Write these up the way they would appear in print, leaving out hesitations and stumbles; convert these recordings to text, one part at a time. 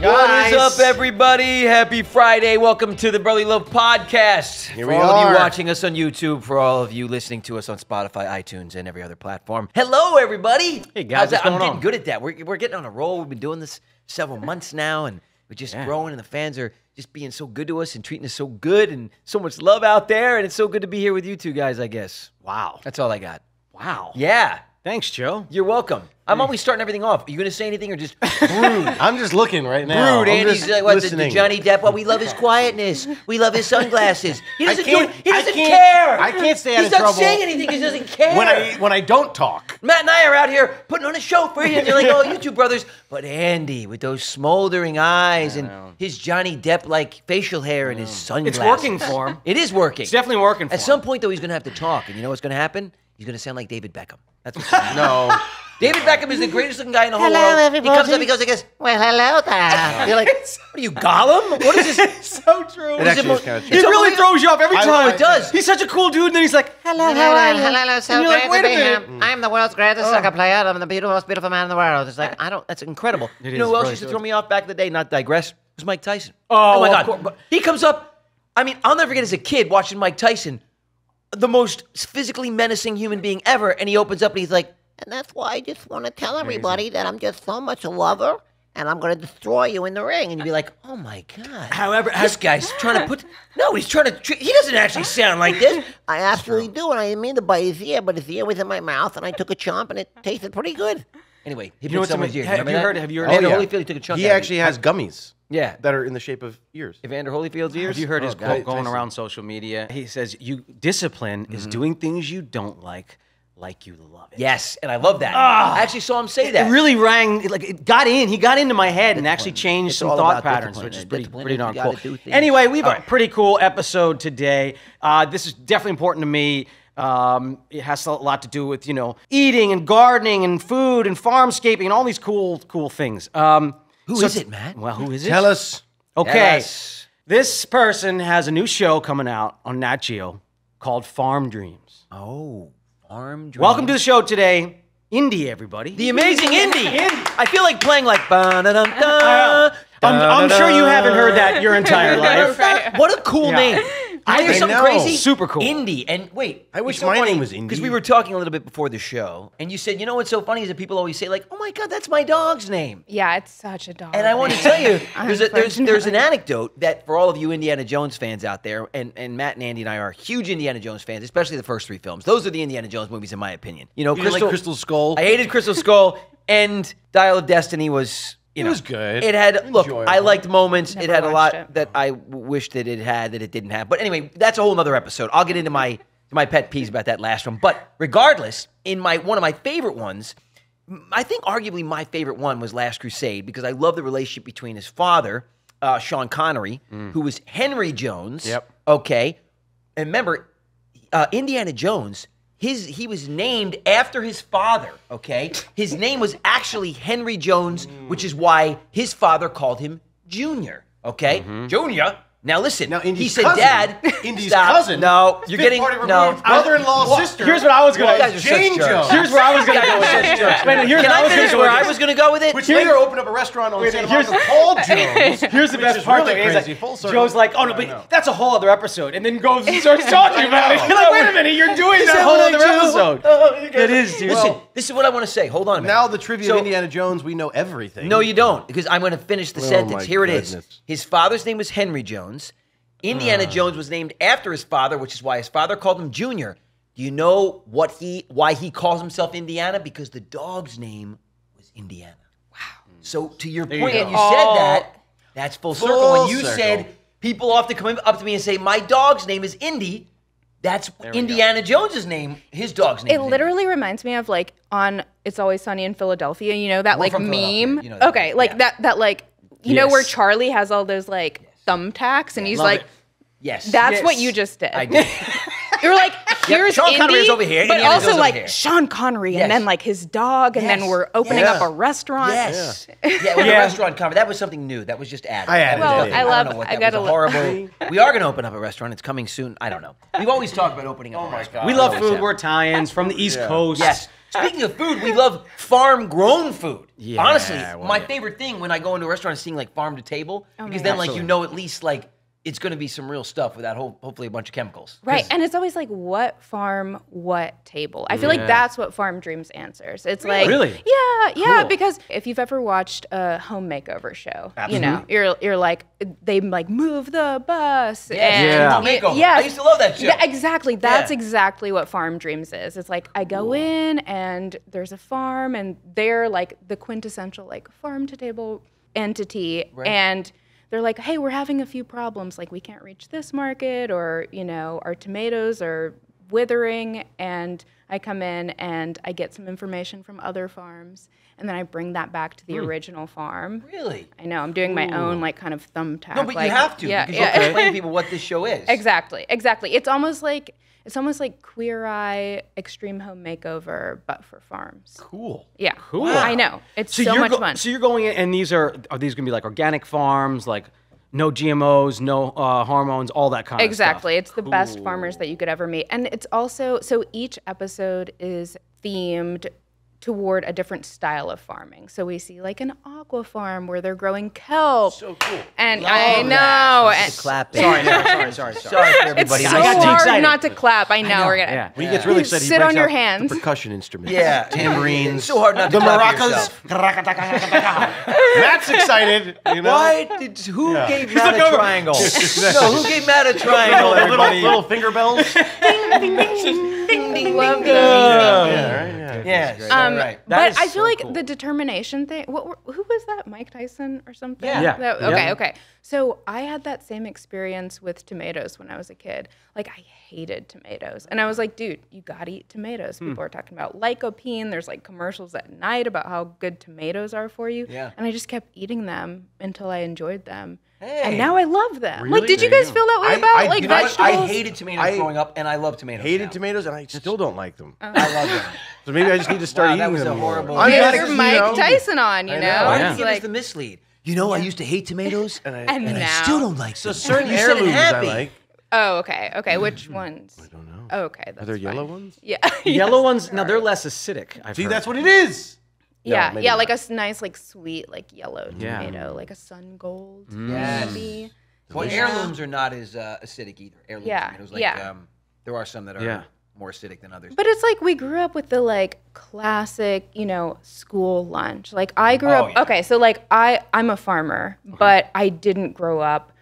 Guys. What is up, everybody? Happy Friday. Welcome to the Brotherly Love Podcast. Here we are. For all of you watching us on YouTube, for all of you listening to us on Spotify, iTunes, and every other platform. Hello, everybody. Hey, guys. How's that? I'm getting good at that. We're getting on a roll. We've been doing this several months now, and we're just growing, and the fans are just being so good to us and treating us so good, and so much love out there, and it's so good to be here with you two guys, I guess. Wow. That's all I got. Wow. Yeah. Thanks, Joe. You're welcome. I'm always starting everything off. Are you going to say anything or just brood? I'm just looking right now. Brood. Andy's like, what, the Johnny Depp? Well, we love his quietness. We love his sunglasses. He doesn't care. I can't stay out of trouble. He's not saying anything because he doesn't care. When I don't talk. Matt and I are out here putting on a show for you. They're like, oh, you two brothers. But Andy, with those smoldering eyes and his Johnny Depp-like facial hair and his sunglasses. It's working for him. It is working. It's definitely working for him. At some point, though, he's going to have to talk. And you know what's going to happen? He's going to sound like David Beckham. That's what's going to happen. No. David Beckham is the greatest looking guy in the whole world. Everybody. He comes up, he goes like this, well, hello there. You're like, what are you, Gollum? What is this? It's so true. It actually is kind of true. It really throws you off every time. It does. He's such a cool dude, and then he's like, hello, so great to be here. I'm the world's greatest soccer player. I'm the most beautiful man in the world. It's like, that's incredible. You know who else used to throw me off back in the day, not digress? It was Mike Tyson. Oh my God. He comes up, I mean, I'll never forget as a kid watching Mike Tyson, the most physically menacing human being ever, and he opens up and he's like, and that's why I just want to tell everybody that I'm just so much a lover, and I'm going to destroy you in the ring. And you'd be like, oh, my God. However, this guy's trying to put... No, he's trying to... He doesn't actually sound like this. I absolutely do, and I didn't mean to bite his ear, but his ear was in my mouth, and I took a chomp, and it tasted pretty good. Anyway, he put someone's ear. Have you heard? Evander Holyfield took a chunk. He actually has gummies. Yeah, that are in the shape of ears. Evander Holyfield's ears? Have you heard his quote going around social media? He says, discipline is doing things you don't like you love it. Yes, and I love that. I actually saw him say that. It really rang, like it got in. He got into my head and actually changed some thought patterns, which is pretty darn cool. Anyway, we have a pretty cool episode today. This is definitely important to me. It has a lot to do with, you know, eating and gardening and food and farmscaping and all these cool things. Who is it, Matt? Well, who is it? Tell us. Okay. Yes. This person has a new show coming out on NatGeo called Farm Dreams. Oh, Farm Dreams. Welcome to the show today, Indy, everybody. The amazing Indy. I feel like playing like... I'm sure you haven't heard that your entire life. What a cool name. I hear something crazy. Super cool. Indy. And wait, I wish my name was Indy. Because we were talking a little bit before the show, and you said, you know what's so funny is that people always say, like, oh my God, that's my dog's name. Yeah, it's such a dog. And I want to tell you, there's an anecdote that for all of you Indiana Jones fans out there, and Matt and Andy and I are huge Indiana Jones fans, especially the first three films. Those are the Indiana Jones movies, in my opinion. You know, Crystal Skull. I hated Crystal Skull, and Dial of Destiny was... it was good. It had, I liked moments. It had a lot that I wished that it had that it didn't have. But anyway, that's a whole nother episode. I'll get into my pet peeves about that last one. But regardless, in one of my favorite ones, I think arguably my favorite one was Last Crusade, because I love the relationship between his father, Sean Connery, who was Henry Jones. Yep. Okay. And remember, Indiana Jones... He was named after his father, okay? His name was actually Henry Jones, which is why his father called him Junior, okay? Junior. Now listen, Indy's cousin. No, you're getting... No. Brother-in-law, sister. Here's what I was going to... Jane Jones. Here's where I was going to go with it. Can I finish where I was going to go with it? Which later opened up a restaurant on Santa Monica called Jones. Here's the best part of it. Joe's like, oh no, but that's a whole other episode. And then goes and starts talking about it. You're like, wait a minute, you're doing that whole other episode. That is, dude. Listen, this is what I want to say. Hold on a minute. Now the trivia of Indiana Jones, we know everything. No, you don't, because I'm going to finish the sentence. Here it is. His father's name was Henry Jones. Indiana Jones was named after his father, which is why his father called him Junior. Do you know why he calls himself Indiana? Because the dog's name was Indiana. Wow. So to your point, and you said that's full circle. When you said people often come up to me and say, my dog's name is Indy, that's Indiana Jones's name, his dog's name. It literally reminds me of like on It's Always Sunny in Philadelphia, you know, that like meme. You know that, okay, like that like, you know where Charlie has all those like, thumbtacks, and he's like, that's what you just did. I did. You're like, here's Sean Connery is over here, but Indiana also like Sean Connery, and then like his dog, and then we're opening up a restaurant. Yes, the restaurant cover. That was something new. That was just added. I love it. We are going to open up a restaurant. It's coming soon. I don't know. We've always talked about opening up. Oh my God. We love food. We're Italians from the East Coast. Yes. Speaking of food, we love farm-grown food. Yeah, honestly, well, my favorite thing when I go into a restaurant is seeing like farm to table, because then like you know at least like it's going to be some real stuff without hopefully a bunch of chemicals. Right, and it's always like what farm, what table. I feel like that's what Farm Dreams answers. It's like yeah, cool. Because if you've ever watched a home makeover show, you know, you're like they like move the bus. And I used to love that show. Yeah, exactly. That's exactly what Farm Dreams is. It's like I go in and there's a farm and they're like the quintessential like farm to table entity and they're like, hey, we're having a few problems. Like, we can't reach this market, or, you know, our tomatoes are withering. And I come in and I get some information from other farms. And then I bring that back to the original farm. Really? I know. I'm doing my own, like, kind of thumbtack. No, but like, you have to. Yeah, because you have to explain to people what this show is. Exactly. Exactly. It's almost like Queer Eye, Extreme Home Makeover, but for farms. Cool. Yeah. Cool. Wow. I know. It's so much fun. So you're going in, and these are these going to be like organic farms, like no GMOs, no hormones, all that kind of stuff? Exactly. It's the best farmers that you could ever meet. And it's also, so each episode is themed toward a different style of farming. So we see like an aqua farm where they're growing kelp. So cool. And I know. Sorry for everybody. It's so hard not to clap. I know. We're gonna when he gets really excited, sit on your hands. Percussion instruments. Yeah. Tambourines. It's so hard not to clap. The maracas. Matt's excited. You know? Who gave Matt a triangle? No, who gave Matt a triangle? Everybody. Little finger bells. Ding, ding, ding, ding, ding. Love that. Yeah. Right. But I feel like the determination thing, who was that, Mike Tyson or something? Yeah. That, okay. So I had that same experience with tomatoes when I was a kid. Like I hated tomatoes. And I was like, dude, you gotta eat tomatoes. People are talking about lycopene. There's like commercials at night about how good tomatoes are for you. Yeah. And I just kept eating them until I enjoyed them. Hey. And now I love them. Really? Like, did you guys feel that way about like vegetables? I hated tomatoes growing up, and I love tomatoes. Hated tomatoes, and I still don't like them. I love them. So maybe I just need to start eating them. That was a horrible. You're Mike Tyson on, you know? Why did you give us the mislead? You know, I used to hate tomatoes, and I still don't like them. So certain heirlooms I like. Oh, okay. Okay, which ones? I don't know. Oh, okay, that's fine. Are there yellow ones? Yeah. Yellow ones, no, they're less acidic. See, that's what it is. Yeah, no, yeah, like a nice, like sweet, like yellow tomato, like a sun gold. Maybe. Well, heirlooms are not as acidic either. Heirloom tomatoes, like there are some that are more acidic than others. But it's like we grew up with the like classic, you know, school lunch. Like I grew up. Yeah. Okay, so like I'm a farmer, but I didn't grow up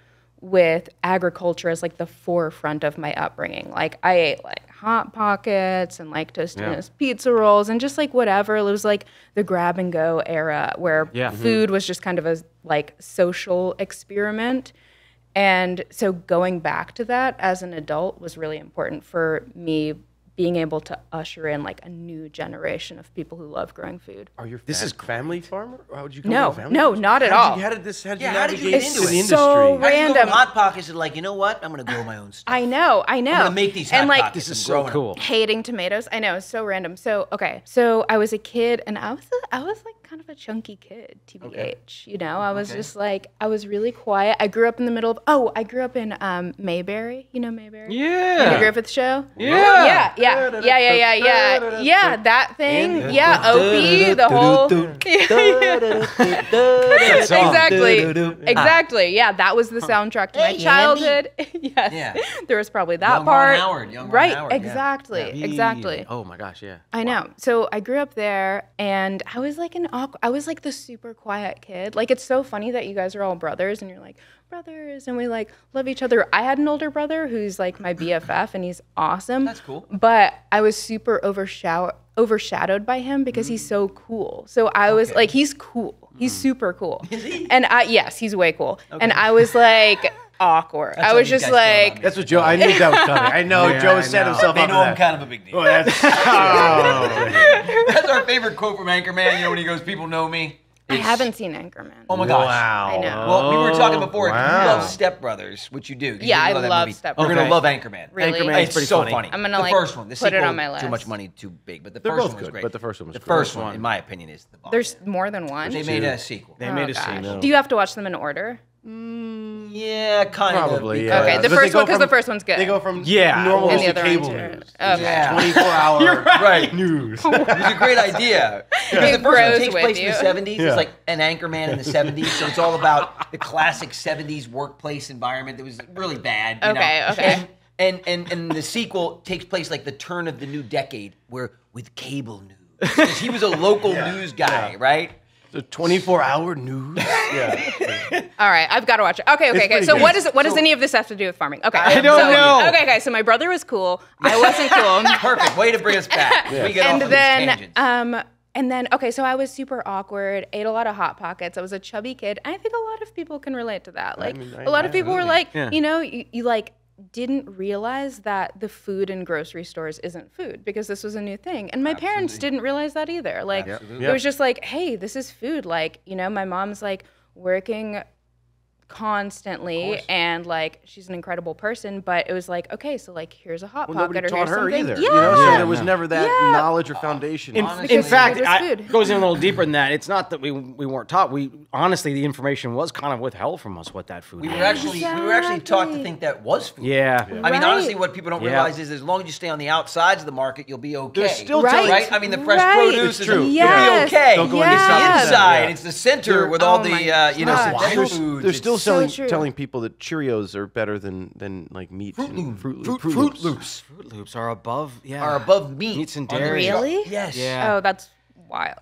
with agriculture as like the forefront of my upbringing. Like I ate like Hot Pockets and like Tostinos pizza rolls and just like whatever. It was like the grab and go era where food was just kind of a like social experiment. And so going back to that as an adult was really important for me being able to usher in like a new generation of people who love growing food. Are your this is family farmer? How did you come to family? No, not at all. How did you get into it? It's so random. Hot Pockets are like, you know what? I'm gonna grow my own stuff. I know. I'm gonna make these hot pockets. This is so cool. Hating tomatoes. I know, it's so random. So okay, so I was a kid and I was like kind of a chunky kid, TBH. Okay. You know, I was just like, I was really quiet. I grew up in the middle of, I grew up in Mayberry. You know Mayberry? Yeah. The Griffith Show? Yeah. Yeah. Yeah, that thing. Yeah, Opie, the whole. Exactly. Yeah, that was the soundtrack to my childhood. Yes. There was probably that part. Right, exactly. Oh my gosh, yeah. I know. So I grew up there and I was like I was like the super quiet kid. Like it's so funny that you guys are all brothers and you're like brothers and we like love each other. I had an older brother who's like my BFF and he's awesome. That's cool. But I was super overshadowed by him because he's so cool. So I was like, he's cool. He's super cool. Is he? And yes, he's way cool. Okay. And I was like awkward. I was just like, that's what Joe. I knew that was coming. I know Joe has set himself up. They know I'm kind of a big deal. Oh, that's our favorite quote from Anchorman. You know when he goes, "People know me." I haven't seen Anchorman. Oh my gosh! Wow. I know. Well, we were talking before. Wow. You love Step Brothers, which you do. Yeah, I love Step Brothers. You're gonna love Anchorman. Really? Anchorman is pretty funny. I'm gonna like the first one. The put sequel, it on my list. Too much money, too big. But the first one was great. But the first one was the first one, in my opinion, is the bomb. There's more than one. They made a sequel. They made a sequel. Do you have to watch them in order? Yeah, kind probably, of. Probably, yeah. Okay, the first one, because the first one's good. They go from normal to cable news. Okay. Yeah. 24-hour news. It's a great idea. Because the first one takes place in the 70s. Yeah. It's like an Anchorman in the 70s. So it's all about the classic 70s workplace environment that was really bad. You know? Okay. And the sequel takes place like the turn of the new decade, where with cable news. Because he was a local news guy, right? The 24-hour news. Yeah. All right, I've got to watch it. Okay. So what does any of this have to do with farming? Okay. I don't know. Okay, guys. So my brother was cool. I wasn't cool. Perfect. Way to bring us back. Yeah. We get off on these tangents. And then, so I was super awkward, ate a lot of Hot Pockets. I was a chubby kid. I think a lot of people can relate to that. Like, a lot of people were like, you didn't realize that the food in grocery stores isn't food because this was a new thing. And my parents didn't realize that either. Like, it was just like, hey, this is food. Like, you know, my mom's like working constantly and like, she's an incredible person, but it was like, okay, so like, here's a Hot Pocket or here's something. Either, you know? So there was never that knowledge or foundation. In fact, it goes in a little deeper than that. It's not that we weren't taught. We honestly, the information was kind of withheld from us what that food was. We were actually taught to think that was food. Yeah. I mean, honestly, what people don't realize is as long as you stay on the outsides of the market, you'll be okay. They're still right? I mean, the fresh produce is true. You'll be okay. Don't go inside. It's the center with all the, you know, foods. There's still telling people that Cheerios are better than like meat. Fruit Loops. Fruit Loops are above meat. Meats and dairy. Really? Yes. Yeah. Oh, that's wild.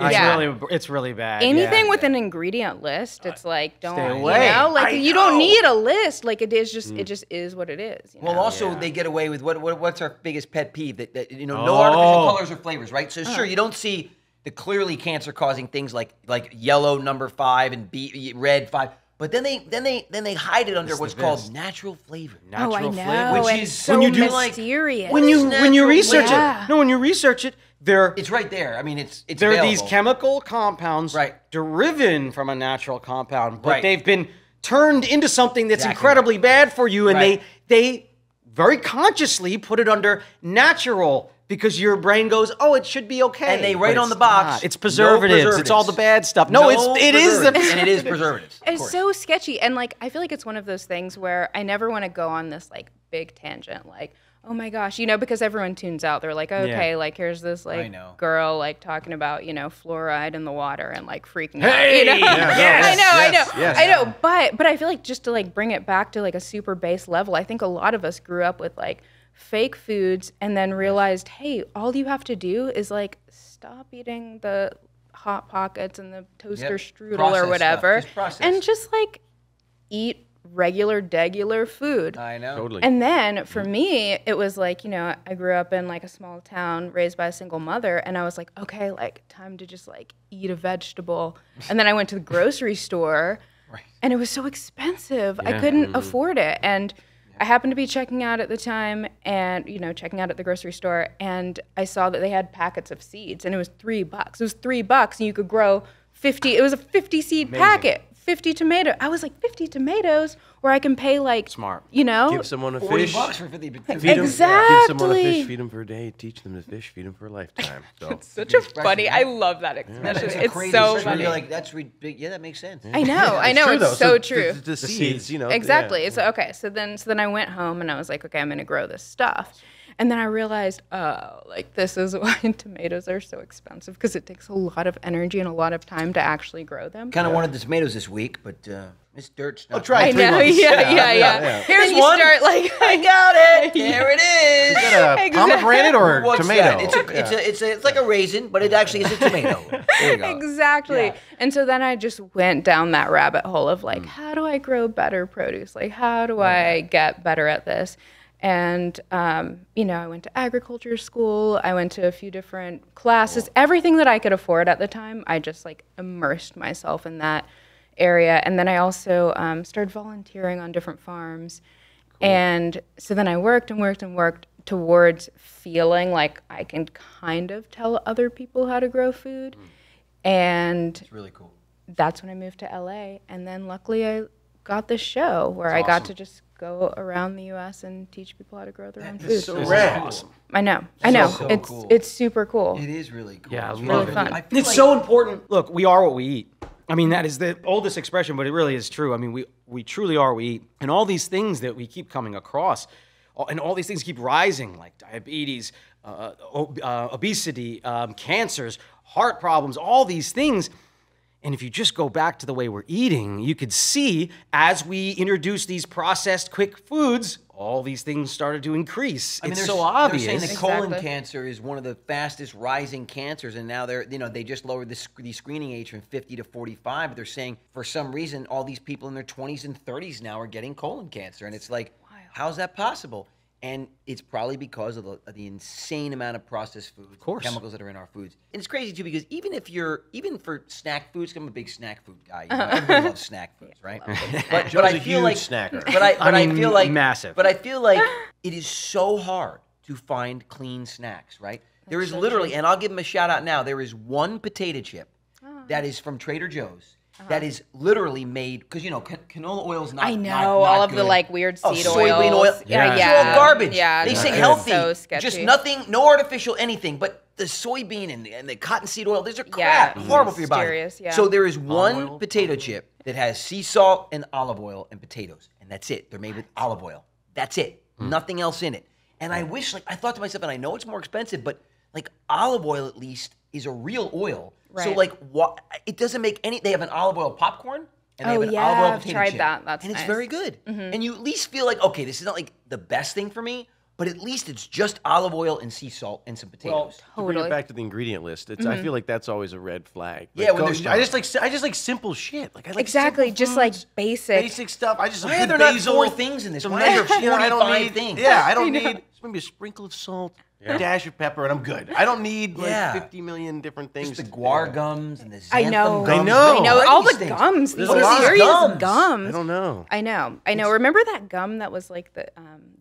It's really bad. Anything with an ingredient list, it's like don't stay away. You know? Like you don't need a list. Like it is just it just is what it is. You know? Well, also they get away with what's our biggest pet peeve that you know no artificial colors or flavors, right? So sure you don't see the clearly cancer-causing things like yellow number 5 and red 5. But then they hide it under what's called natural flavor. Natural flavor, which is so mysterious. When you research it, it's right there. I mean, it's there are these chemical compounds derived from a natural compound, but they've been turned into something that's incredibly bad for you, and they very consciously put it under natural. Because your brain goes, oh, it should be okay. And they write on the box, it's preservatives. It's all the bad stuff. No, it is preservatives. It's so sketchy, and like I feel like it's one of those things where I never want to go on this like big tangent, like oh my gosh, you know, because everyone tunes out. They're like, okay, like here's this like girl like talking about you know fluoride in the water and like freaking out. You know? I know. But I feel like just to like bring it back to like a super base level, I think a lot of us grew up with like fake foods and then realized, hey, all you have to do is like stop eating the Hot Pockets and the toaster strudel or whatever and just like eat regular degular food. I know. Totally. And then for me, it was like, you know, I grew up in like a small town raised by a single mother and I was like, okay, like time to just like eat a vegetable. And then I went to the grocery store and it was so expensive. I couldn't afford it. And I happened to be checking out at the time and, you know, checking out at the grocery store and I saw that they had packets of seeds and it was $3. It was $3 and you could grow 50. It was a 50 seed packet, 50 tomatoes. I was like, 50 tomatoes where I can pay like, you know. Give someone a fish. $40 for 50. Exactly. Give someone a fish, feed them for a day, teach them to fish, feed them for a lifetime. So. It's such a funny, I love that expression. Yeah. It's so funny. You're like, that's ridiculous. Yeah, that makes sense. Yeah. I know, it's so true. The seeds, you know. Exactly, so okay, so then I went home and I was like, okay, I'm gonna grow this stuff. And then I realized, oh, like this is why tomatoes are so expensive because it takes a lot of energy and a lot of time to actually grow them. Kind of wanted the tomatoes this week, but it's dirt. I'll try it. Yeah. Here's one. Start like, I got it. There it is. Is that a pomegranate or tomato? It's like a raisin, but it actually is a tomato. There you go. Exactly. Yeah. And so then I just went down that rabbit hole of like, how do I grow better produce? Like, how do I get better at this? And, you know, I went to agriculture school. I went to a few different classes. Cool. Everything that I could afford at the time, I just, like, immersed myself in that area. And then I also started volunteering on different farms. Cool. And so then I worked and worked and worked towards feeling like I can kind of tell other people how to grow food. Mm. And it's really cool. That's when I moved to L.A. And then luckily I got this show where I got to just go around the U.S. and teach people how to grow their own food. So rad. Awesome. I know. So it's cool. It's super cool. It is really cool. Yeah, I love it. It's really fun. It's so important. Look, we are what we eat. I mean, that is the oldest expression, but it really is true. I mean, we truly are, we eat. And all these things that we keep coming across, and all these things keep rising, like diabetes, obesity, cancers, heart problems, all these things. And if you just go back to the way we're eating, you could see as we introduce these processed quick foods, all these things started to increase. I mean, it's so obvious. They're saying that colon cancer is one of the fastest rising cancers, and now they're, you know, they just lowered the screening age from 50 to 45. But they're saying for some reason all these people in their 20s and 30s now are getting colon cancer, and it's like, how's that possible? And it's probably because of the insane amount of processed food, of course, chemicals that are in our foods. And it's crazy too, because even if you're, even for snack foods, I'm a big snack food guy. You know, everybody loves snack foods, right? But I feel like, snacker. I feel like massive. But I feel like it is so hard to find clean snacks, right? There is literally, and I'll give them a shout out now. There is one potato chip that is from Trader Joe's. That is literally made, because, you know, canola oil is not good. I know, all of the, like, weird seed oils. Soybean oil. Yeah. It's all garbage. Yeah, they say healthy. So sketchy. Just nothing, no artificial anything, but the soybean and the cottonseed oil, these are crap, horrible for your body. Serious, yeah. So there is one potato chip that has sea salt and olive oil and potatoes, and that's it. They're made with olive oil. That's it. Nothing else in it. And I wish, like, I thought to myself, and I know it's more expensive, but, like, olive oil at least is a real oil. Right. So, like, what, it doesn't make any, they have an olive oil popcorn, and they have an olive oil potato chip. I've tried that, that's nice. And it's very good. Mm-hmm. And you at least feel like, okay, this is not, like, the best thing for me, but at least it's just olive oil and sea salt and some potatoes. Well, totally. To bring it back to the ingredient list, it's, I feel like that's always a red flag. Like, yeah, when there's I just like simple shit. Like, I like basic stuff. I just like, why are there not four things in this? Why are there 45 things? Yeah, I don't need maybe a sprinkle of salt. Yeah. Dash of pepper and I'm good. I don't need like 50 million different things. Just the guar gums and the xanthan gums. I know. All the things? Gums. These serious gums. I don't know. I know. It's... Remember that gum that was like the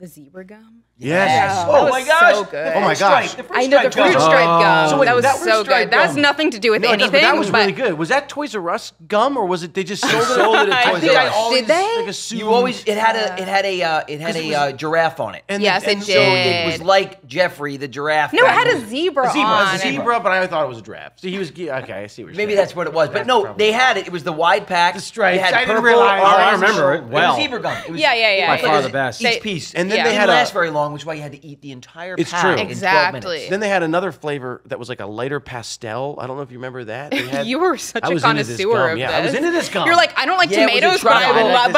zebra gum? Yes. Oh my gosh. So good. Oh my gosh. I know the fruit stripe gum. So wait, that was so good. That has nothing to do with anything. But that was really good. Was that Toys R Us gum or was it they just sold it at Toys R Us? Did they? You always it had a giraffe on it. Yes, it did. So it was like Jeffrey. The giraffe. No, it had a zebra. It was a zebra, but I thought it was a giraffe. So he was okay. I see what you're saying. Maybe that's what it was, but no, they had it. It was the wide pack. The stripes. They had purple. I remember it. Well, it was zebra gum. It was by far the best. Each piece, and then they had last very long, which is why you had to eat the entire pack. It's true. Exactly. Then they had another flavor that was like a lighter pastel. I don't know if you remember that. You were such a connoisseur of this. I was into this gum. You're like, I don't like tomatoes, but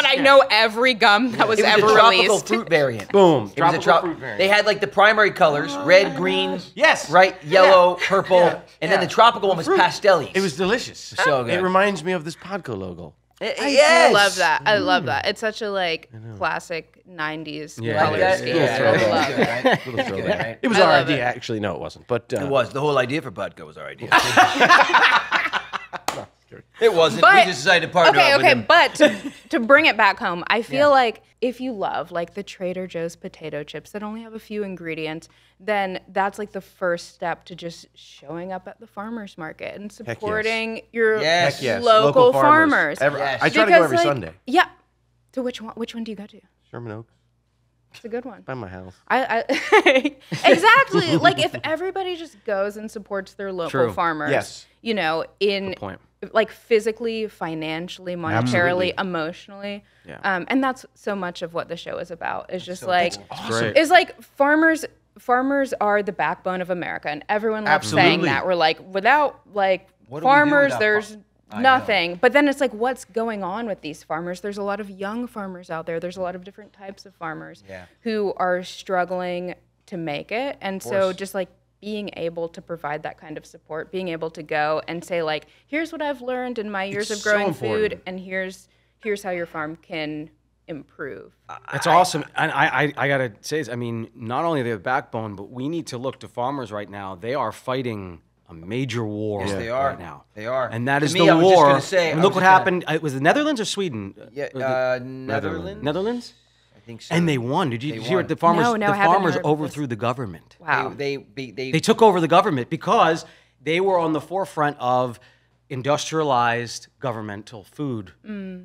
I know every gum that was ever released. Tropical fruit variant. Boom. Tropical fruit variant. They had like the primary colors. Red, green, yellow, purple, and then the tropical one was pastel-y. It was delicious. So good. It reminds me of this Podco logo. I love that. I love that. It's such a like classic 90s color scheme. It was our idea, actually. No, it wasn't. But it was. The whole idea for Podco was our idea. It wasn't. But, we just decided to partner up with him. But to bring it back home, I feel like if you love like the Trader Joe's potato chips that only have a few ingredients, then that's like the first step to just showing up at the farmer's market and supporting your local farmers. I try to go every Sunday. Yeah. So which one do you go to? Sherman Oaks. It's a good one. By my house. Exactly. Like if everybody just goes and supports their local farmers, you know, in like physically, financially, monetarily, emotionally. Yeah. And that's so much of what the show is about. It's just like, it's like farmers are the backbone of America. And everyone loves saying that. We're like, without like farmers, there's nothing. But then it's like, what's going on with these farmers? There's a lot of young farmers out there. There's a lot of different types of farmers who are struggling to make it. And so just like, being able to provide that kind of support, being able to go and say like, here's what I've learned in my years of growing food, and here's how your farm can improve. That's awesome. And I gotta say this, I mean, not only they're the backbone, but we need to look to farmers right now. They are fighting a major war right now. They are. And that is the war. And look what happened. It was the Netherlands or Sweden? Yeah, Netherlands. Netherlands? So. And they won. Did you hear it? The farmers, the farmers overthrew the government. Wow. They took over the government because they were on the forefront of industrialized governmental food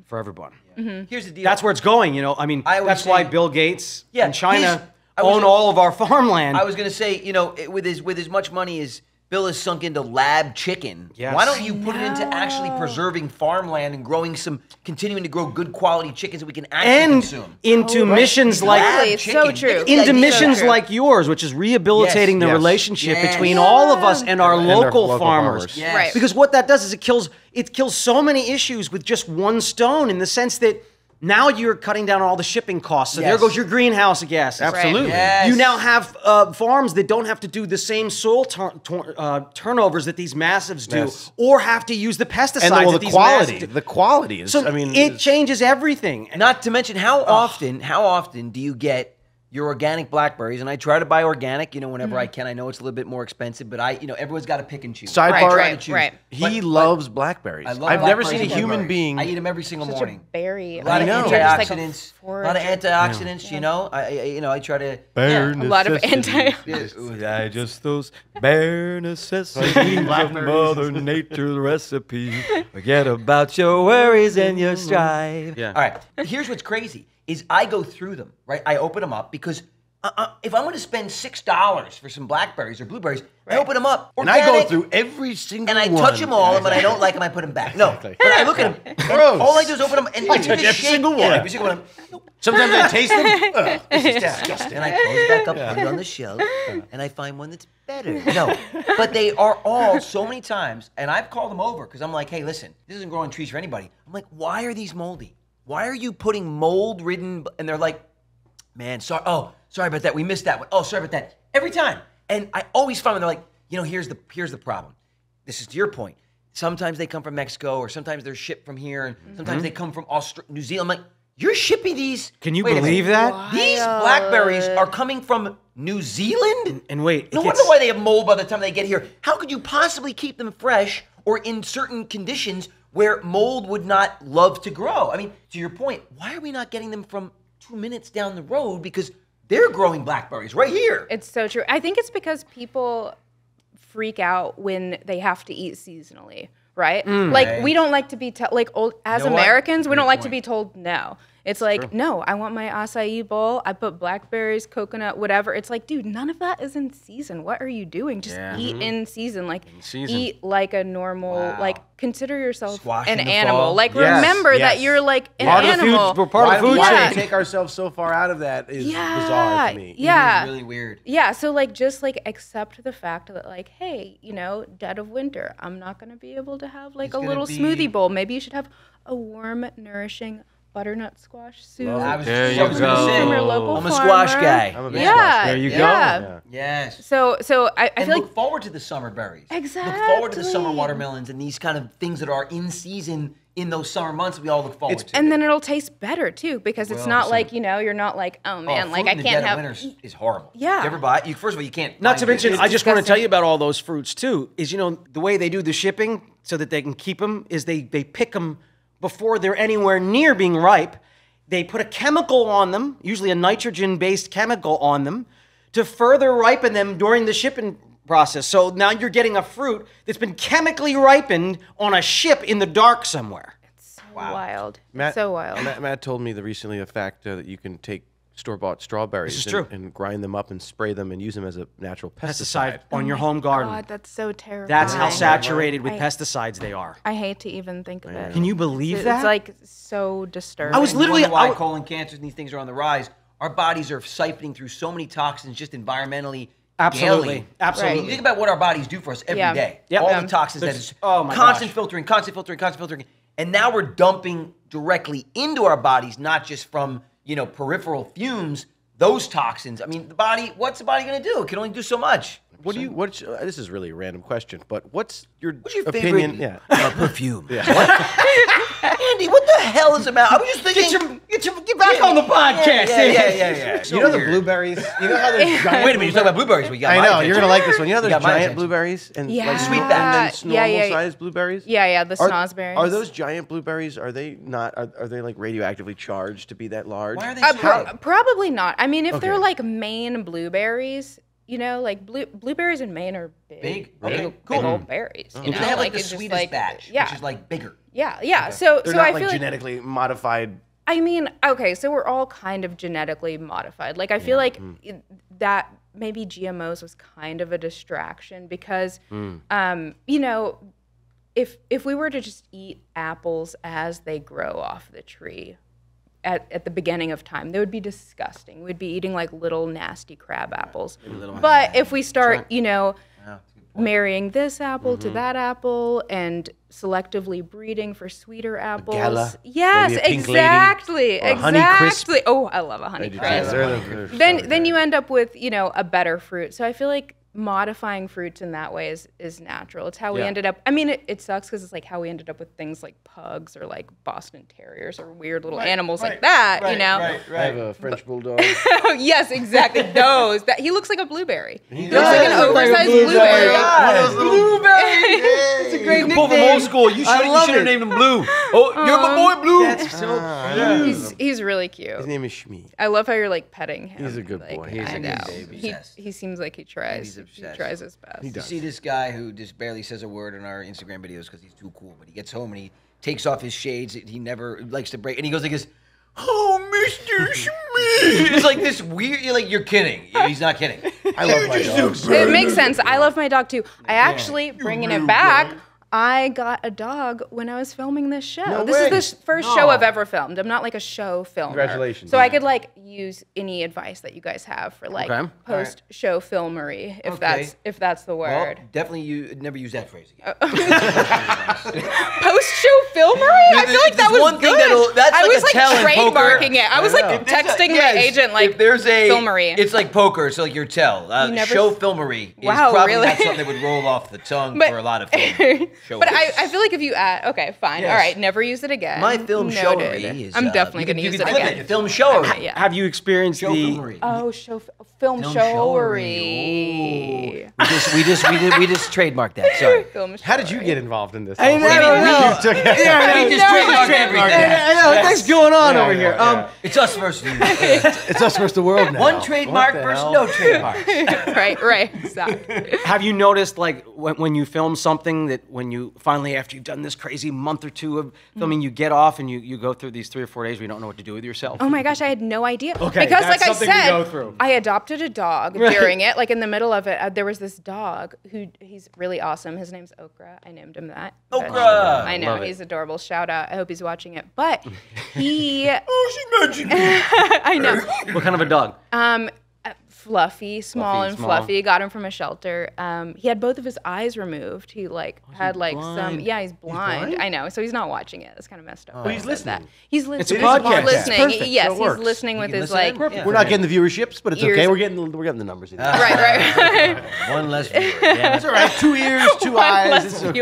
for everyone. Yeah. Mm-hmm. Here's the deal. That's where it's going, you know. I mean, that's why Bill Gates and China own all of our farmland. I was going to say, you know, with as much money as Bill has sunk into lab chicken. Yes. Why don't you put it into actually preserving farmland and growing some, continuing to grow good quality chickens that we can actually consume? Into missions like into missions like yours, which is rehabilitating the relationship between all of us and our local farmers. Yes. Right. Because what that does is it kills so many issues with just one stone, in the sense that now you're cutting down all the shipping costs. So there goes your greenhouse gas. Absolutely. Right. Yes. You now have farms that don't have to do the same soil turnovers that these massives do, or have to use the pesticides. And the quality. The quality is. So I mean, it changes everything. Not to mention how often do you get your organic blackberries? And I try to buy organic, you know, whenever I can. I know it's a little bit more expensive, but you know, everyone's got to pick and choose. Sidebar, he loves blackberries. I love blackberries. I've never seen a human being. I eat them every single morning. A berry. A lot of antioxidants. Like a lot of antioxidants. You know, I try to. Bare necessities. A lot of antioxidants. I just those bare necessities of Mother Nature's recipe. Forget about your worries and your strife. Yeah. All right. Here's what's crazy. Is I go through them, right? I open them up because if I'm going to spend $6 for some blackberries or blueberries, I open them up. Organic, and I go through every single one. And I touch them all, and when I don't like them, I put them back. No, but I look at them. Gross. All I do is open them and I touch every single one. Every single one. Sometimes I taste them. This is disgusting. And I close back up, put it on the shelf, and I find one that's better. No, but they are all so many times, and I've called them over because I'm like, hey, listen, this isn't growing trees for anybody. I'm like, why are these moldy? Why are you putting mold-ridden? And they're like, man, sorry. Oh, sorry about that. We missed that one. Oh, sorry about that. Every time. And I always find when they're like, you know, here's the problem. This is to your point. Sometimes they come from Mexico, or sometimes they're shipped from here, and sometimes they come from New Zealand. I'm like, you're shipping these? Can you believe that? Wild. These blackberries are coming from New Zealand? And wait, no wonder why they have mold by the time they get here. How could you possibly keep them fresh or in certain conditions where mold would not love to grow? I mean, to your point, why are we not getting them from 2 minutes down the road? Because they're growing blackberries right here. It's so true. I think it's because people freak out when they have to eat seasonally, right? Like, we don't like to be, as Americans, we don't like to be told no. It's like, no, I want my acai bowl. I put blackberries, coconut, whatever. It's like, dude, none of that is in season. What are you doing? Just eat in season. Like, eat like a normal, like, consider yourself an animal. Fall. Like, remember that you're like an animal. Why do we take ourselves so far out of that is bizarre to me. Yeah. It's really weird. Yeah, so, like, just, like, accept the fact that, like, hey, you know, dead of winter, I'm not going to be able to have, like, a little smoothie bowl. Maybe you should have a warm, nourishing butternut squash soup. Local I'm a squash guy. I'm a big squash guy. There you go. Yeah. Yes. So I feel look forward to the summer berries. Exactly. Look forward to the summer watermelons and these kind of things that are in season in those summer months. We all look forward to. And then it'll taste better too, because it's not like, you know, you're not like, oh man, like I can't have. Winter is horrible. Yeah. Everybody. First of all, you can't. Not to mention, I just want to tell you about all those fruits too. Is, you know, the way they do the shipping so that they can keep them is they pick them before they're anywhere near being ripe. They put a chemical on them, usually a nitrogen-based chemical on them, to further ripen them during the shipping process. So now you're getting a fruit that's been chemically ripened on a ship in the dark somewhere. It's so wild. Matt, so wild. Matt told me recently a fact that you can take store-bought strawberries and grind them up and spray them and use them as a natural pesticide on your home garden. God, that's so terrible. That's how saturated with pesticides they are. I hate to even think of it. Can you believe that? It's like so disturbing. I was literally why colon cancers and these things are on the rise. Our bodies are siphoning through so many toxins just environmentally. Absolutely. Absolutely. Right. You think about what our bodies do for us every day. Yep. All the toxins that is constant filtering. And now we're dumping directly into our bodies, not just from, you know, peripheral fumes, those toxins. I mean, the body, what's the body going to do? It can only do so much. What do you, this is really a random question, but what's your opinion? Favorite perfume? Yeah. What? Andy, what the hell is about? I was just thinking. Get back on the podcast. Yeah. So you know the blueberries? You know how they're giant? Wait a minute, you're talking about blueberries. We got I know, you're going to like this one. You know those giant blueberries? And like sweet back. Normal-sized blueberries? Yeah, the snozberries. Are those giant blueberries, are they like radioactively charged to be that large? Why are they probably not. I mean, if they're like Maine blueberries, you know, like blueberries in Maine are big old berries. You know? They have like the sweetest batch, which is like bigger. Yeah. Okay. So I feel like genetically modified. I mean, okay, so we're all kind of genetically modified. Like I feel like that maybe GMOs was kind of a distraction because, you know, if we were to just eat apples as they grow off the tree at the beginning of time, they would be disgusting. We'd be eating like little nasty crab apples. But if we start, you know, marrying this apple to that apple and selectively breeding for sweeter apples. Yes, exactly. Or exactly. Oh, I love a honey crisp. Then you end up with, you know, a better fruit. So I feel like modifying fruits in that way is natural. It's how we ended up. I mean, it sucks because it's like how we ended up with things like pugs or like Boston Terriers or weird little animals like that, you know? I have a French bulldog. Yes, exactly. Those. He looks like a blueberry. He looks like an oversized blueberry. Blueberry! It's a great nickname. Pull from old school. You should have named him Blue. Oh, you're my boy, Blue. That's so cute. He's really cute. His name is Shmi. I love how you're like petting him. He's a good boy. He's a good baby. He seems like he tries. He tries his best. You see this guy who just barely says a word in our Instagram videos because he's too cool, but he gets home and he takes off his shades. He never likes to break, and he goes like this, "Oh, Mr. Schmee." It's like this weird, you're like, you're kidding. He's not kidding. I love my dog. It makes sense. I love my dog too. I actually, bringing it back, I got a dog when I was filming this show. No this way. Is the first show I've ever filmed. I'm not like a show filmer. Congratulations. So I could like use any advice that you guys have for like post-show filmery, if that's the word. Well, definitely you never use that phrase again. Post-show filmery? I feel like that was one thing good. That's I was like trademarking it. I was like texting my agent like, if there's a filmery. It's like poker, so like your tell. Show filmery is probably not something that would roll off the tongue for a lot of filmmakers. But I feel like if you add, okay, fine, all right, never use it again. My film showery is... I'm definitely going to use it again. Film showery. Yeah. Have you experienced the... Oh, film showery. We just trademarked that, sorry. How did you get involved in this? I know. We just trademarked everything. I know, what that's going on over here? It's us versus you. It's us versus the world now. One trademark versus no trademarks. Right, exactly. Have you noticed, like, when you film something that when you finally, after you've done this crazy month or two of filming, you get off and you go through these 3 or 4 days where you don't know what to do with yourself? Oh my gosh, I had no idea. Okay, because like I said, I adopted a dog during it. Like in the middle of it, there was this dog who, he's really awesome. His name's Okra. I named him that. Okra! I know, he's adorable. Shout out. I hope he's watching it. But he... Oh, she mentioned me. I know. What kind of a dog? Fluffy, fluffy. Got him from a shelter. He had both of his eyes removed. He like had like some. Yeah, he's blind. I know. So he's not watching it. That's kind of messed up. But he's listening. He's listening. It's a podcast. He's listening. Yes, he's listening with his like. We're not getting the viewerships, but it's okay. We're getting the numbers. Right. One less viewer. Yeah, that's all right. 2 ears, 2 eyes. It's okay.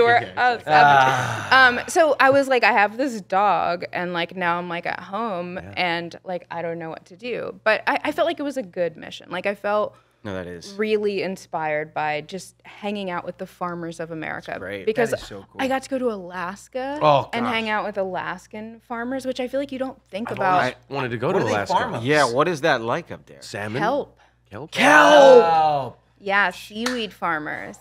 So I was like, I have this dog, and like now I'm like at home, and like I don't know what to do. But I felt like it was a good mission. Like I felt really inspired by just hanging out with the farmers of America. Because I got to go to Alaska and hang out with Alaskan farmers, which I feel like you don't think about. I wanted to go to Alaska. Yeah, what is that like up there? Salmon? Kelp. Kelp? Kelp! Wow. Yeah, seaweed farmers.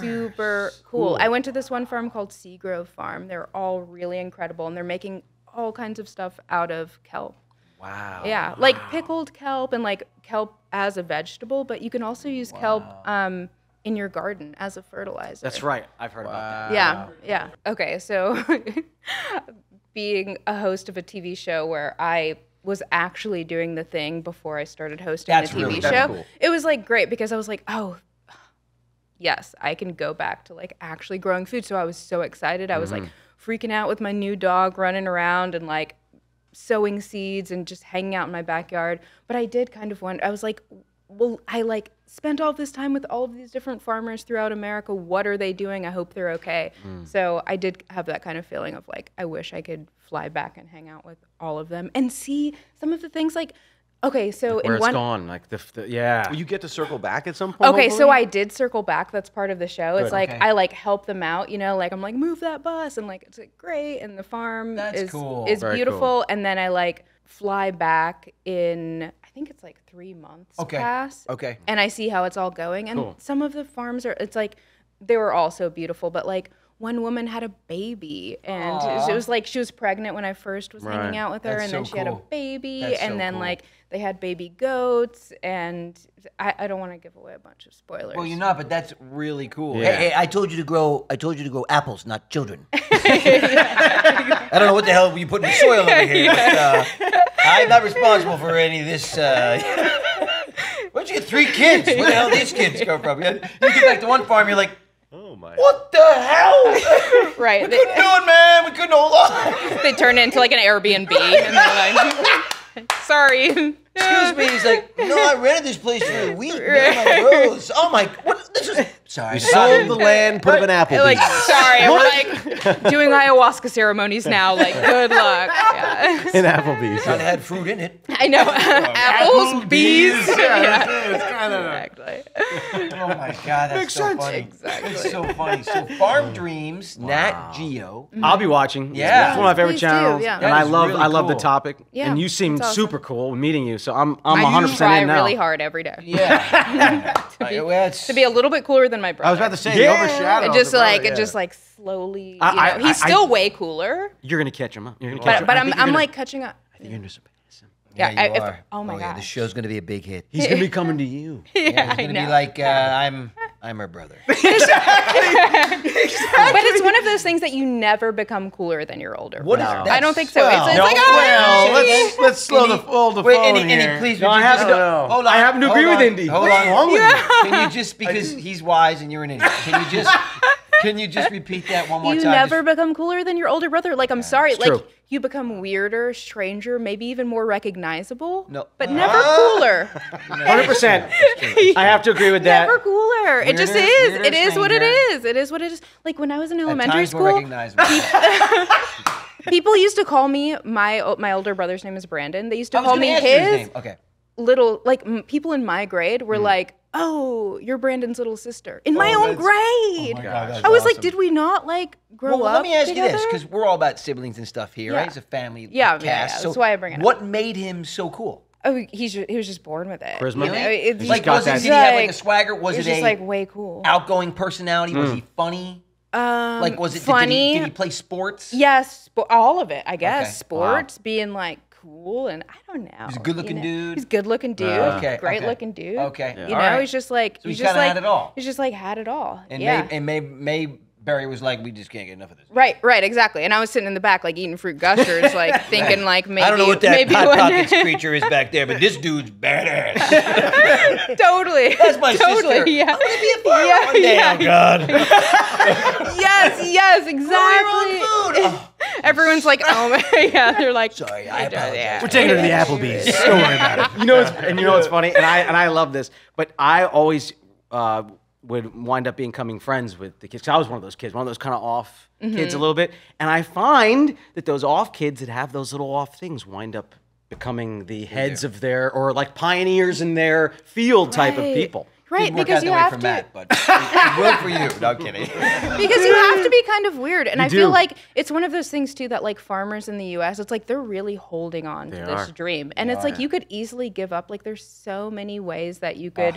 Super cool. I went to this one farm called Seagrove Farm. They're all really incredible, and they're making all kinds of stuff out of kelp. Wow. Yeah, like pickled kelp and like kelp as a vegetable, but you can also use kelp in your garden as a fertilizer. That's right. I've heard about that. Yeah. Okay, so being a host of a TV show where I was actually doing the thing before I started hosting the TV show, cool. It was like great because I was like, oh, yes, I can go back to like actually growing food. So I was so excited. I was like freaking out with my new dog running around and like sowing seeds and just hanging out in my backyard. But I did kind of wonder, I was like, well, I like spent all this time with all of these different farmers throughout America. What are they doing? I hope they're okay. So I did have that kind of feeling of like, I wish I could fly back and hang out with all of them and see some of the things like, okay, so like where it's gone, like the Well, you get to circle back at some point. Okay, hopefully? So I did circle back. That's part of the show. Good. It's like I like help them out, you know, like I'm like move that bus, and like it's like great, and the farm is very beautiful, and then I like fly back in. I think it's like 3 months past. Okay. And I see how it's all going, and some of the farms are. It's like they were all so beautiful, but like one woman had a baby, and it was like she was pregnant when I first was hanging out with her, and then she had a baby, and then like they had baby goats, and I don't want to give away a bunch of spoilers. Well, you're not, but that's really cool. Yeah. Hey, I told you to grow. I told you to grow apples, not children. I don't know what the hell you put in the soil over here. Yeah. But, I'm not responsible for any of this. Where'd you get three kids? Where the hell did these kids come from? You get back to one farm, you're like, oh my! What the hell? Right? We couldn't do it, man. We couldn't hold on. They turn into like an Airbnb, and they're like, "Sorry, excuse me." He's like, "No, I rented this place for a week. My rose. Oh my! What? This is sorry. We sold the land, put up an apple. Like, sorry, we're like doing ayahuasca ceremonies now. Like, good luck. Yeah. An Applebee's. Kind of had fruit in it. I know. Apples, bees. Yeah. Exactly. Oh my God, that's so funny. Exactly. It's so funny. So Farm Dreams, NatGeo. I'll be watching. Yeah, it's one of my favorite channels, and I love the topic. Yeah, and you seem super cool meeting you. So I'm 100% in now. I try really hard every day. Yeah, to be a little bit cooler than my brother. I was about to say the overshadow. Just like slowly. He's still way cooler. You're gonna catch him up. But I'm like catching up. I think you're into some. Yeah, yeah, you are. Oh my God, this show's gonna be a big hit. He's gonna be coming to you. Yeah, he's gonna be like, I'm her brother. Exactly. But it's one of those things that you never become cooler than you're older. Brother. I don't think so. It's like, let's slow the phone here. Indy, please. No, I happen to agree with Indy. Hold on, can you just because he's wise and you're an idiot? Can you just repeat that one more time? You never become cooler than your older brother. Like, I'm sorry. Like, you become weirder, stranger, maybe even more recognizable. No. But never cooler. 100%. I have to agree with that. Never cooler. Weirder, it just is. It is what it is. It is what it is. Like, when I was in elementary school, people used to call me, my older brother's name is Brandon. They used to call me people in my grade were like, oh, you're Brandon's little sister. In my own grade. Oh my God, I was like, did we not like grow up let me ask together? You this, because we're all about siblings and stuff here, right? It's a family cast. Yeah, so that's why I bring it up. What made him so cool? Oh, he was just born with it. Charisma? You know, did he have like a swagger? Was it just like way cool? Outgoing personality? Was he funny? Like, was it funny? Did he play sports? Yes, all of it, I guess. Okay. Sports, being like, cool, and I don't know. He's a good-looking dude. He's a good-looking dude. Great-looking dude. Okay. Yeah. You know, he's just like so he's just like had it all. He's just like had it all. And Mayberry was like, we just can't get enough of this. Right, exactly. And I was sitting in the back, like eating fruit gushers, like thinking, like maybe I don't know what that Hot Pockets creature is back there, but this dude's badass. Totally. That's my sister. Yeah. I'm gonna be a farmer one day. Oh God. Yes, exactly. Food. Everyone's like, oh my, they're like, sorry, I apologize. We're taking her to the Applebee's. Don't worry about it. You know, it's funny, and I love this, but I always would wind up becoming friends with the kids. 'Cause I was one of those kids, one of those kind of off kids a little bit, and I find that those off kids that have those little off things wind up becoming the heads of their or like pioneers in their field type of people. Right, because you have to. Matt, but it worked for you. No, I'm kidding. Because you have to be kind of weird, and I feel like it's one of those things too that like farmers in the U.S., it's like they're really holding on to this dream, and it's like you could easily give up. Like there's so many ways that you could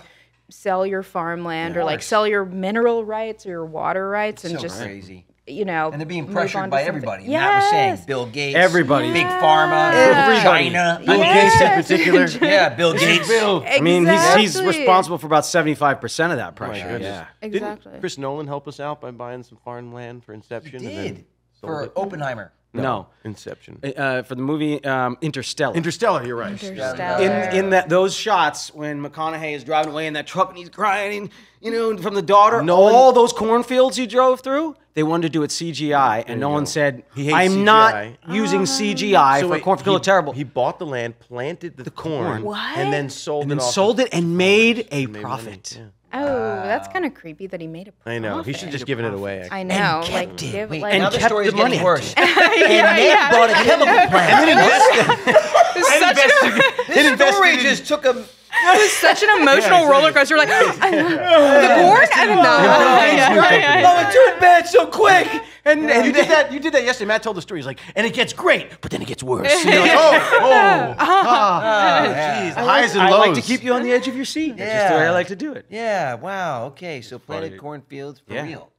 sell your farmland or like sell your mineral rights or your water rights, and just crazy. You know, and they're being pressured by everybody. Yes. Matt was saying Bill Gates, everybody, big pharma, China, Bill Gates in particular. Bill Gates. Exactly. I mean, he's responsible for about 75% of that pressure. Oh yeah, exactly. Didn't Chris Nolan help us out by buying some farmland for Inception? He did for Oppenheimer. No. Inception. For the movie Interstellar. Interstellar, you're right. Interstellar. In that those shots when McConaughey is driving away in that truck and he's crying, you know, from the daughter, all those cornfields he drove through, they wanted to do it CGI, and Nolan said, I'm not using CGI for cornfield. Terrible. He bought the land, planted the corn, and then sold it. And then sold it and made a profit. Oh, that's kind of creepy that he made a profit. I know. He should have just given it away. Actually. I know. And like, give it like, and the story is getting worse. And Ned bought a chemical plant. This story just took a... It was such an emotional roller coaster. Like, the corn? I don't know. Oh, it's doing bad so quick. And you did that yesterday. Matt told the story. He's like, and it gets great, but then it gets worse. You're like, highs and lows. I like to keep you on the edge of your seat. That's just the way I like to do it. Yeah, wow, okay. So planted cornfields for real.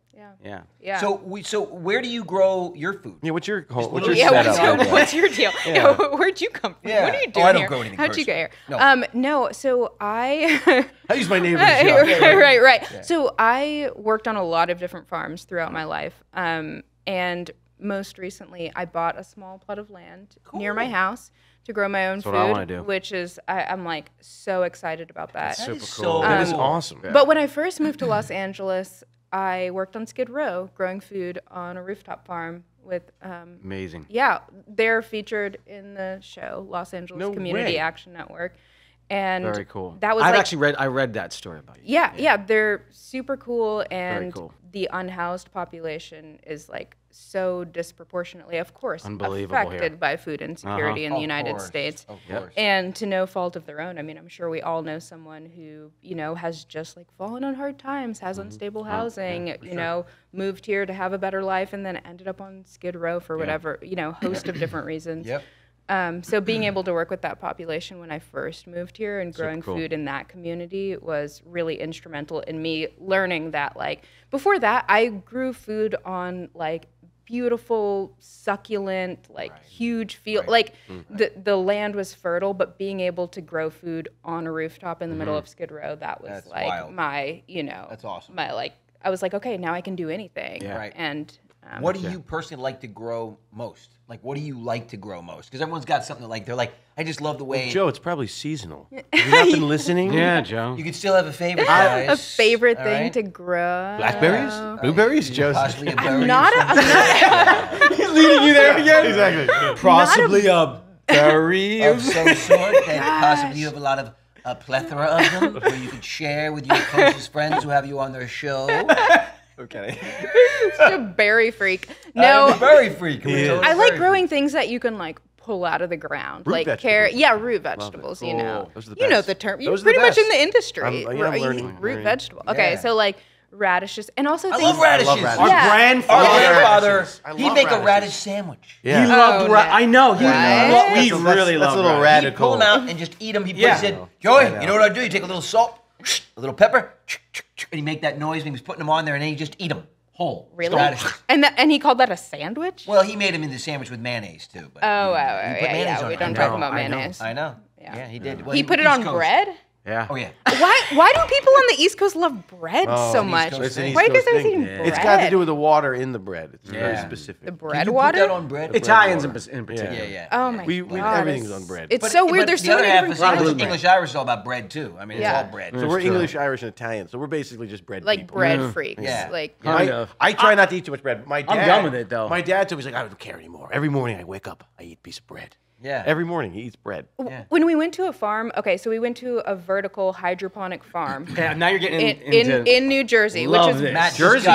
Yeah. So where do you grow your food? Yeah, what's your setup? What's your deal? Yeah. Where'd you come from? Yeah. What are you doing? Oh, I don't grow anything. How'd you get here? No. I use my neighbor's job. Right. Yeah. So I worked on a lot of different farms throughout my life, and most recently I bought a small plot of land near my house to grow my own food, which is, I'm like so excited about that. That's super cool. That is awesome. Yeah. But when I first moved to Los Angeles, I worked on Skid Row growing food on a rooftop farm with... amazing. Yeah. They're featured in the show, Los Angeles Community Action Network. And very cool. That was I read that story about you. Yeah. They're super cool. And the unhoused population is like so disproportionately, of course, affected by food insecurity in the United States. Of course. And to no fault of their own. I mean, I'm sure we all know someone who, you know, has just like fallen on hard times, has unstable housing, moved here to have a better life and then ended up on Skid Row for whatever, host of different reasons. Yep. So being able to work with that population when I first moved here and growing food in that community was really instrumental in me learning that, like, before that, I grew food on, like, beautiful, succulent, like, huge field. Like, the land was fertile, but being able to grow food on a rooftop in the middle of Skid Row, that was, that's awesome. I was like, okay, now I can do anything. Yeah. Right. And... what do you personally like to grow most? Like, what do you like to grow most? Because everyone's got something that, like, they're like, I just love the way... Well, Joe, it's probably seasonal. Have you not been listening? Yeah, Joe. You could still have a favorite, guys. A favorite thing to grow. Blackberries? Blueberries, Joe? Possibly a berry. I'm not... He's leading you there again? Exactly. Yeah. Possibly a berry. Of some sort, and possibly you have a lot of... a plethora of them, where you could share with your closest friends who have you on their show. Okay. Such a berry freak. No. I'm a berry freak. I like growing things that you can like pull out of the ground, root like carrot. Yeah, root vegetables. Cool. You know, those are the best. You know the term. You're pretty much in the industry. I'm learning. Root vegetable. Okay, so like radishes and also things. I love radishes. Our grandfather, he'd make a radish sandwich. Yeah. He loved I know. He really loved it. That's a little radical. He'd pull them out and just eat them. He said, Joey, you know what I do? You take a little salt, a little pepper, and he'd make that noise when he was putting them on there, and then he'd just eat them whole. Really? And he called that a sandwich? Well, he made them into a sandwich with mayonnaise, too. We don't talk about mayonnaise. I know. Yeah, he did. He put it on bread? Yeah. Oh yeah. Why do people on the East Coast love bread so much? Why do they eating bread? It's got to do with the water in the bread. It's very specific. The bread water. Put that on bread. Italians in particular. Yeah. Oh my God. Everything's on bread. It's so weird. There's so many different things. English Irish is all about bread too. I mean, it's all bread. So we're English Irish and Italian. So we're basically just bread. Like bread freaks. Yeah. Like I try not to eat too much bread. My dad. I'm done with it though. My dad's always like, I don't care anymore. Every morning I wake up, I eat a piece of bread. Yeah. Every morning he eats bread. Yeah. When we went to a farm, so we went to a vertical hydroponic farm. Yeah, now you're getting in New Jersey, which is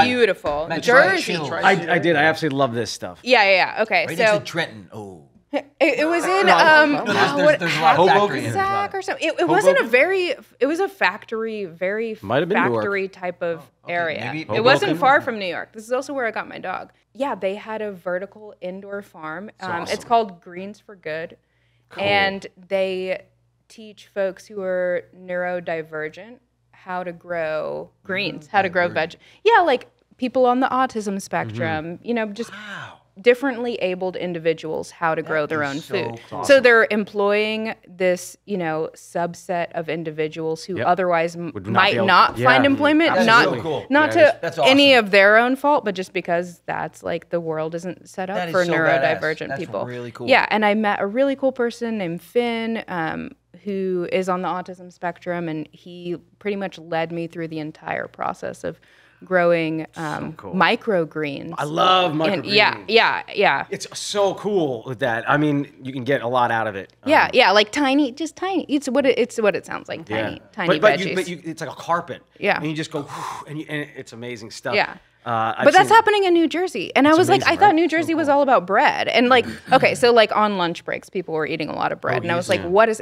beautiful. Jersey. I did. I absolutely love this stuff. Yeah. Okay. Right next to Trenton. Oh. It was in there's a lot of Hoboken or something. It wasn't a very. It was a factory type of area. It wasn't far from New York. This is also where I got my dog. Yeah, they had a vertical indoor farm. Awesome. It's called Greens for Good, and they teach folks who are neurodivergent how to grow greens, how to grow veggies. Yeah, like people on the autism spectrum. You know, just. Wow. Differently abled individuals how to grow their own food. Awesome. So they're employing this, subset of individuals who otherwise might not find employment, not to any of their own fault, but just because that's like the world isn't set up for neurodivergent people. That's really cool. Yeah, and I met a really cool person named Finn, who is on the autism spectrum, and he pretty much led me through the entire process of growing microgreens. I love microgreens. Yeah. It's so cool with that. I mean, you can get a lot out of it. Yeah, like tiny, just tiny. It's what it sounds like, tiny but veggies. It's like a carpet. Yeah. And you just go, and it's amazing stuff. Yeah. But that's happening in New Jersey. And I was amazing, I thought New Jersey was all about bread. And so on lunch breaks, people were eating a lot of bread. And I was like, what is,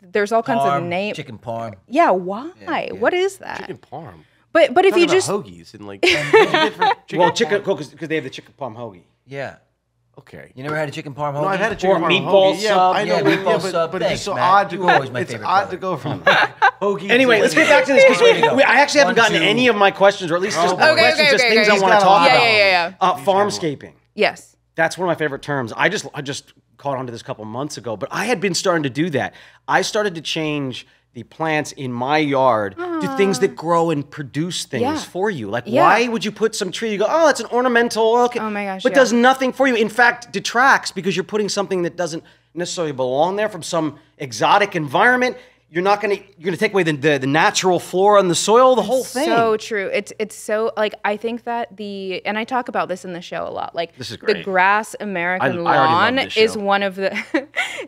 there's all kinds of names. Chicken parm. Yeah, why? Yeah. What is that? Chicken parm. But if you just hoagies and chicken parm, because they have the chicken parm hoagie. Yeah. Okay. You never had a chicken parm hoagie? No, I've had a chicken parm hoagie. Or meatball sub. Yeah, I know, meatball sub. But it's so odd to go. Always my favorite. It's odd to go from hoagie. Anyway, let's get back to this because I actually haven't gotten to any of my questions, or at least just questions, just things I want to talk about. Yeah. Farmscaping. Yes. That's one of my favorite terms. I just caught onto this a couple months ago, but I had been starting to do that. I started to change the plants in my yard to things that grow and produce things for you. Like, why would you put some tree? You go, oh, it's an ornamental. Okay. Oh my gosh. But does nothing for you. In fact, detracts because you're putting something that doesn't necessarily belong there from some exotic environment. You're not gonna take away the natural flora and the soil, the whole thing. So true. It's so, like, I think that the, and I talk about this in the show a lot. Like, this is great. The grass American lawn is one of the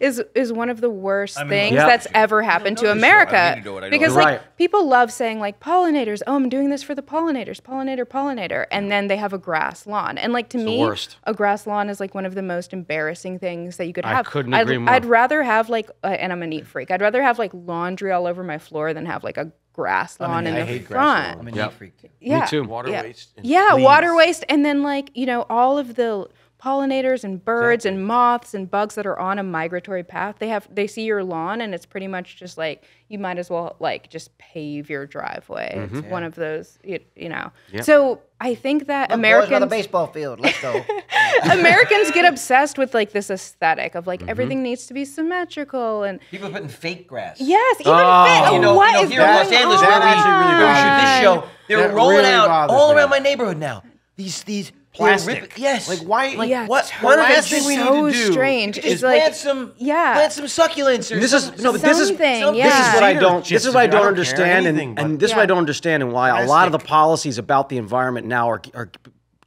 is one of the worst things that's ever happened to America. Because like people love saying like pollinators, oh, I'm doing this for the pollinators, pollinator, and then they have a grass lawn. And like to me, a grass lawn is like one of the most embarrassing things that you could have. I couldn't agree more. I'd rather have like, and I'm a neat freak, I'd rather have like laundry all over my floor than have like a grass lawn in the front. I'm a neat freak too. Yeah. Me too. Water waste. Yeah, water waste, and then like, you know, all of the pollinators and birds and moths and bugs that are on a migratory path. They see your lawn and it's pretty much just like, you might as well like just pave your driveway. Mm-hmm. It's one of those, you know. Yeah. So I think that Americans on the baseball field. Let's go. Americans get obsessed with like this aesthetic of like everything needs to be symmetrical and people are putting fake grass. Yes, even fake. What is that? Here in Los Angeles, where we shoot this show, they're rolling out all around my neighborhood now. These plastic. Yes. Like why? Like what? One of the things we need to do is like plant some succulents. Or this is what I don't understand, and why a lot of the policies about the environment now are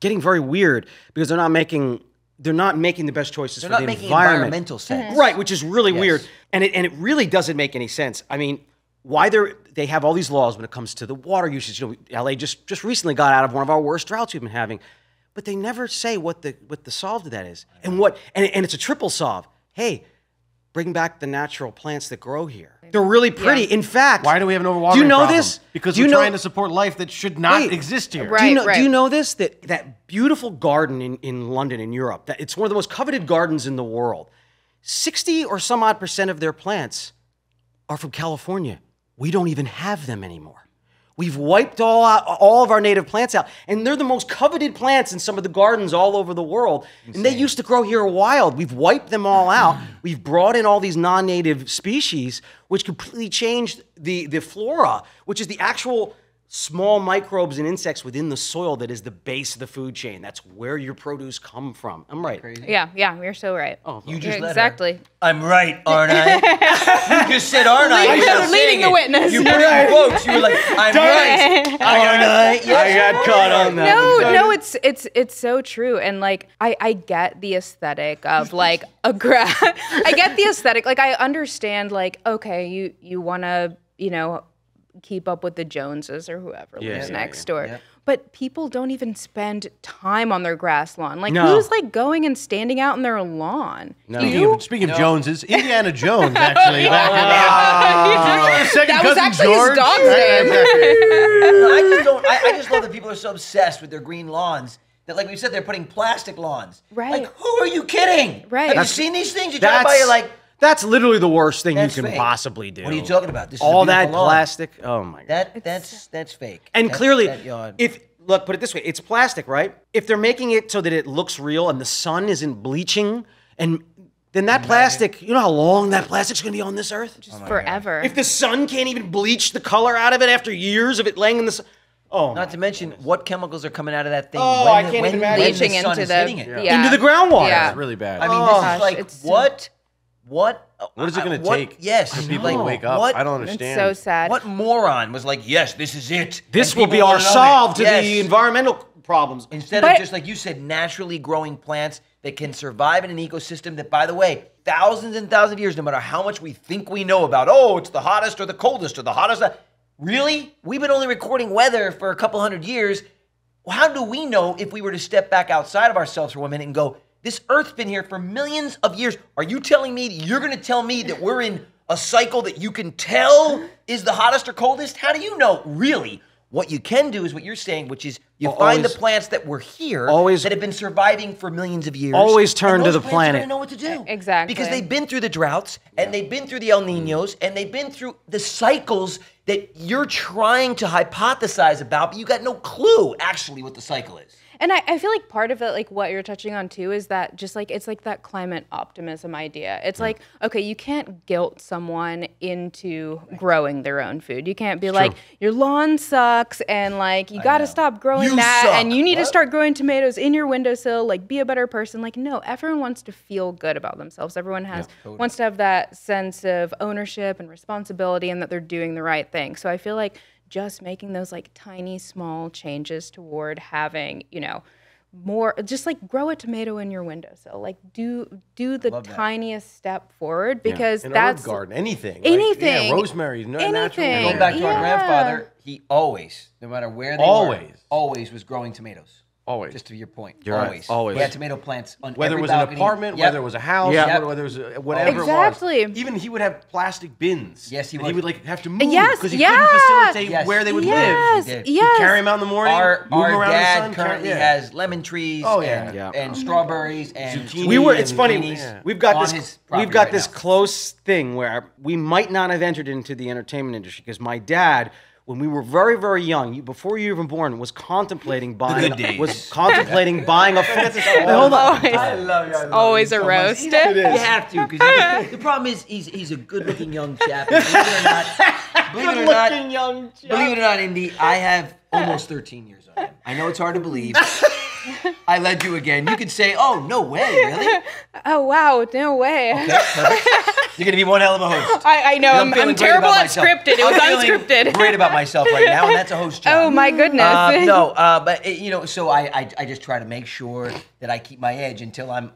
getting very weird because they're not making the best choices for the environment. They're not making environmental sense, right? Which is really weird, and it really doesn't make any sense. I mean, why they have all these laws when it comes to the water usage? You know, LA just recently got out of one of our worst droughts we've been having. But they never say what the solve to that is, and it's a triple solve. Hey, bring back the natural plants that grow here. They're really pretty. Yeah. In fact, why do we have an overwatering? Do you know this? Because we're trying to support life that should not exist here. Right, do you know this? That beautiful garden in London, in Europe, it's one of the most coveted gardens in the world. 60 or some odd % of their plants are from California. We don't even have them anymore. We've wiped all of our native plants out, and they're the most coveted plants in some of the gardens all over the world. Insane. And they used to grow here wild. We've wiped them all out. We've brought in all these non-native species, which completely changed the flora, which is the actual small microbes and insects within the soil that is the base of the food chain. That's where your produce come from. I'm right. Crazy. Yeah, you're so right. Oh, you just exactly. I'm right, aren't I? You just said, aren't I? You're leading the witness. You put it in quotes. You were like, I'm right, aren't I? Yes, I got caught on that. No, it's so true. And like, I get the aesthetic of like a grass. I get the aesthetic. Like, I understand. Like, okay, you want to, you know, keep up with the Joneses or whoever lives next door. Yeah. But people don't even spend time on their grass lawn. Like, who's like going and standing out in their lawn? No. Speaking of Joneses, Indiana Jones actually. That was actually George. His dog's name. I just love that people are so obsessed with their green lawns. That, like we said, they're putting plastic lawns. Right. Like, who are you kidding? Right. Have you seen these things? You drive by, you're like, that's literally the worst thing you can possibly do. What are you talking about? This is all that plastic. Oh my god. That's fake. And clearly, put it this way, it's plastic, right? If they're making it so that it looks real and the sun isn't bleaching, and then that plastic, you know how long that plastic's gonna be on this earth? Just forever. If the sun can't even bleach the color out of it after years of it laying in the sun. Oh, not to mention what chemicals are coming out of that thing. Oh, I can't even imagine. Bleaching into the groundwater. Yeah. It's really bad. I mean, this is like what? What is it going to take? Yes, for people to wake up. I don't understand. It's so sad. What moron was like, yes, this is it. This will be our solve to the environmental problems. Instead of just like you said, naturally growing plants that can survive in an ecosystem that, by the way, thousands and thousands of years, no matter how much we think we know about, oh, it's the hottest or the coldest or the hottest. Really? We've been only recording weather for a couple hundred years. How do we know if we were to step back outside of ourselves for 1 minute and go, this Earth's been here for millions of years. Are you telling me you're going to tell me that we're in a cycle that you can tell is the hottest or coldest? How do you know, really? What you can do is what you're saying, which is you find the plants that were here that have been surviving for millions of years. Always turn to the planet. Don't know what to do. Exactly. Because they've been through the droughts, and they've been through the El Niños, and they've been through the cycles that you're trying to hypothesize about, but you got no clue actually what the cycle is. And I feel like part of it, like what you're touching on too, is that just like, it's like that climate optimism idea. It's like, okay, you can't guilt someone into growing their own food. You can't be like, your lawn sucks and like, you gotta stop growing and you need to start growing tomatoes in your windowsill, like be a better person. Like, no, everyone wants to feel good about themselves. Everyone has wants to have that sense of ownership and responsibility and that they're doing the right thing. So I feel like just making those like tiny, small changes toward having, you know, more, just like grow a tomato in your windowsill. Like do the tiniest step forward because that's herb garden, anything. Like, rosemary, natural. And going back to our grandfather, he always, no matter where they were, always was growing tomatoes. Always. Just to your point. Always. He had tomato plants on every balcony. Whether it was an apartment, whether it was a house, whether it was a, whatever it was. Even he would have plastic bins. Yes, he would. He would like have to move because he couldn't facilitate where they would live. He'd carry them out in the morning, move around the sun. Our dad currently has lemon trees and strawberries and zucchini. It's funny, we've got this close thing where we might not have entered into the entertainment industry because my dad, when we were very, very young, before you were even born, was contemplating buying. Was contemplating buying a. Hold on. Always a roast. You have to, because the problem is he's a good-looking young chap. Believe it or not, Indy, I have almost 13 years on him. I know it's hard to believe. I led you again. You could say, "Oh, no way, really? Oh, wow, no way." Okay, perfect. You're gonna be one hell of a host. I know. I'm terrible at scripted. It was unscripted. Great about myself right now, and that's a host job. Oh my goodness. But you know, so I just try to make sure that I keep my edge until I'm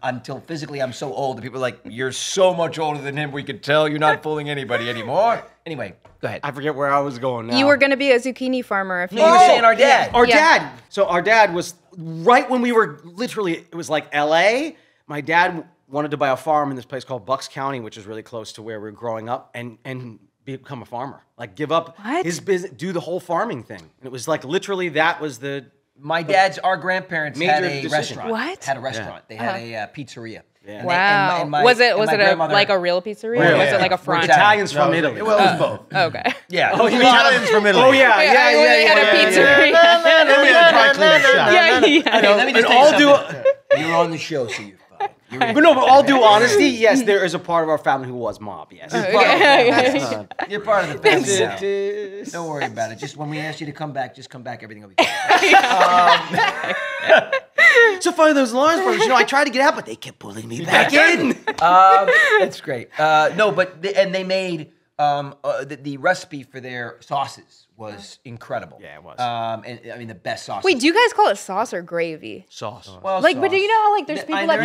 physically I'm so old that people are like, "You're so much older than him. We could tell you're not fooling anybody anymore." Anyway, go ahead. I forget where I was going now. You were gonna be a zucchini farmer. If you were saying our dad. Yeah. Our dad. So our dad was right when we were literally. It was like L.A. My dad wanted to buy a farm in this place called Bucks County, which is really close to where we were growing up, and become a farmer. Like give up his business, do the whole farming thing. And it was like literally that was the... My dad's, our grandparents had a restaurant. What? Had a restaurant. They had a pizzeria. Yeah. Wow. Was it like a real pizzeria? Or was it like a front? Italians from Italy. Well, it was both. Okay. Yeah. Oh, Italians from Italy. Oh, yeah. Yeah, yeah, they had a pizzeria. Yeah, let me just tell you something. You're on the show, so you... But all due honesty, yes, there is a part of our family who was mob. Yes, you're part of the family. Don't worry about it. Just when we ask you to come back, just come back. Everything will be fine. So funny those Lawrence brothers. You know, I tried to get out, but they kept pulling me back in. That's great. No, but they made the recipe for their sauces was incredible. Yeah, it was. And I mean, the best sauce. Wait, do you guys call it sauce or gravy? Sauce. Well, like, sauce. But do you know how like there's people that like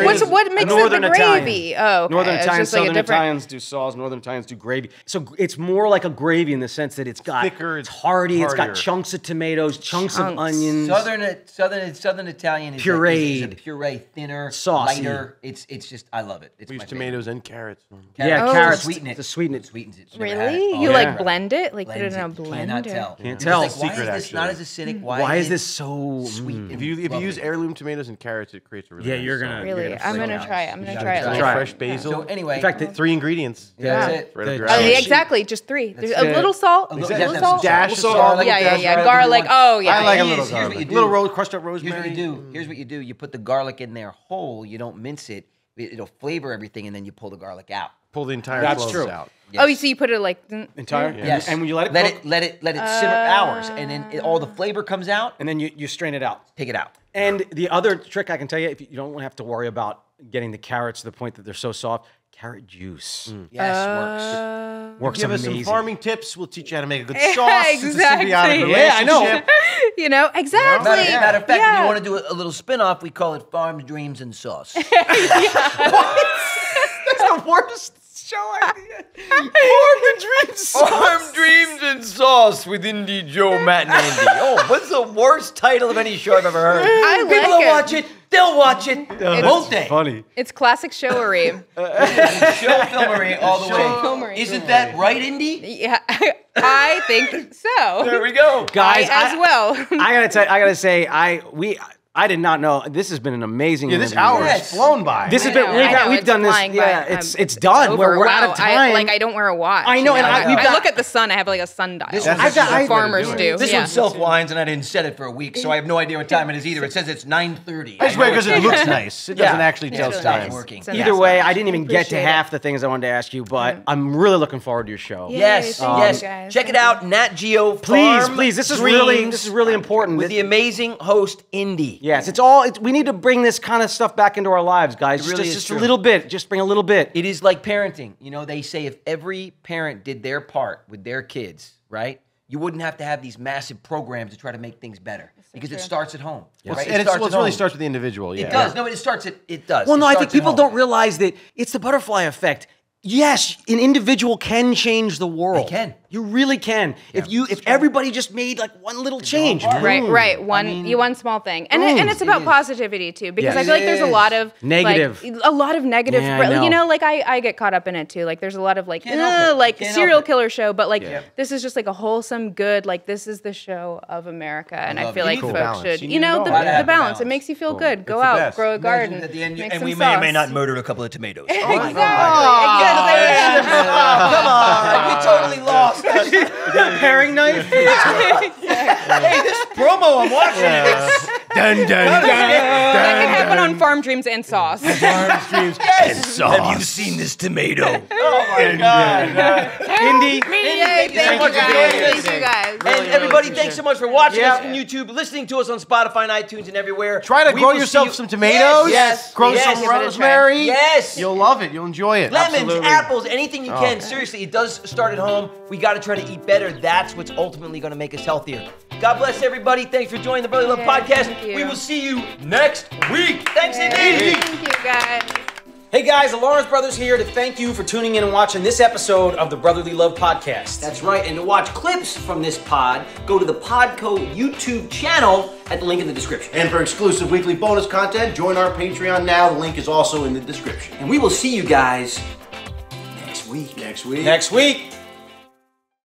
what makes it the gravy? Oh, okay. Northern Italians, Southern Italians do sauce. Northern Italians do gravy. So it's more like a gravy in the sense that it's got thicker, it's hearty, it's got chunks of tomatoes, chunks of onions. Southern Italian is pureed, like, puree, thinner, saucy. Lighter. It's just I love it. It's we use tomatoes and carrots. Yeah, carrots to sweeten it. Sweetens it. Really? You like blend it? Like put it in a blender. Cannot tell. Can't tell. Like, why is this not as acidic? Why is this so sweet? If you use heirloom tomatoes and carrots, it creates a really I'm gonna try it. Fresh basil. So anyway, in fact, 3 ingredients. That's it. Exactly, just 3. There's a little salt, a little salt, dash of salt. Yeah. Garlic. Oh yeah. I like a little garlic. Little crushed up rosemary. Here's what you do. You put the garlic in there whole. You don't mince it. It'll flavor everything, and then you pull the garlic out. Pull the entire cloves out. Yes. Oh, so you put it like entire? Yeah. Yes. And when you let it cook? Let it simmer hours, and then all the flavor comes out. And then you strain it out. Take it out. And the other trick I can tell you, if you don't have to worry about getting the carrots to the point that they're so soft, carrot juice. Mm. Yes, works. Give amazing. Us some farming tips. We'll teach you how to make a good sauce. Exactly. Yeah, I know. You know, exactly. Matter of fact, if you want to do a little spin-off, we call it Farm Dreams and Sauce. That's the worst. show idea. Farm Dreams and Sauce with Indie Joe, Matt, and Andy. Oh, what's the worst title of any show I've ever heard? People will watch it. They'll watch it the whole day. Funny. It's classic showery. Showfilmery all the way. Isn't that right, Indy? Yeah, I think so. There we go, guys. I did not know. This has been an amazing. Yeah, this hour has flown by. This has been. We've done this. Yeah, it's done. We're out of time. I don't wear a watch. I know, and I look at the sun. I have like a sundial. Farmers do. This one self-winds, and I didn't set it for a week, so I have no idea what time it is either. It says it's 9:30. That's weird because it looks nice. It doesn't actually tell time. Either way, I didn't even get to half the things I wanted to ask you, but I'm really looking forward to your show. Yes. Check it out, NatGeo. Please. This is really important. With the amazing host Indy. Yes, we need to bring this kind of stuff back into our lives, guys. Just a little bit. Just bring a little bit. It is like parenting. You know, they say if every parent did their part with their kids, right, you wouldn't have to have these massive programs to try to make things better. Because it starts at home. Yes. Right? It really starts with the individual. Yeah. It does. No, it does. Well, no, I think people don't realize that it's the butterfly effect. Yes, an individual can change the world. They can. You really can. Yeah, if everybody just made like one little change. Right. One small thing. And it's about positivity too, because I feel like there's a lot of negative. Like, a lot of negative. Yeah, you know, like I get caught up in it too. Like there's a lot of like serial killer show, but like this is just like a wholesome good, like this is the show of America. And I feel like folks should, you know, the balance. It makes you feel good. Go out, grow a garden. And we may or may not murder a couple of tomatoes. Exactly. Oh, come on, we totally lost. Is that a paring knife? Hey, this promo I'm watching. Dun, dun, dun. That can happen on Farm Dreams and Sauce. Farm Dreams and Sauce. Have you seen this tomato? Oh my God. Indy, thank you guys. And everybody, thanks so much for watching us on YouTube, listening to us on Spotify and iTunes and everywhere. Try to grow yourself some tomatoes. Yes. Grow some rosemary. Yes. You'll love it. You'll enjoy it. Lemons, apples, anything you can. Seriously, it does start at home. We got to try to eat better. That's what's ultimately going to make us healthier. God bless everybody. Thanks for joining the Brotherly Love Podcast. We will see you next week. Thanks, Indy. Thank you, guys. Hey guys, the Lawrence Brothers here to thank you for tuning in and watching this episode of the Brotherly Love Podcast. That's right, and to watch clips from this pod, go to the Podco YouTube channel at the link in the description. And for exclusive weekly bonus content, join our Patreon now. The link is also in the description. And we will see you guys next week. Next week. Next week.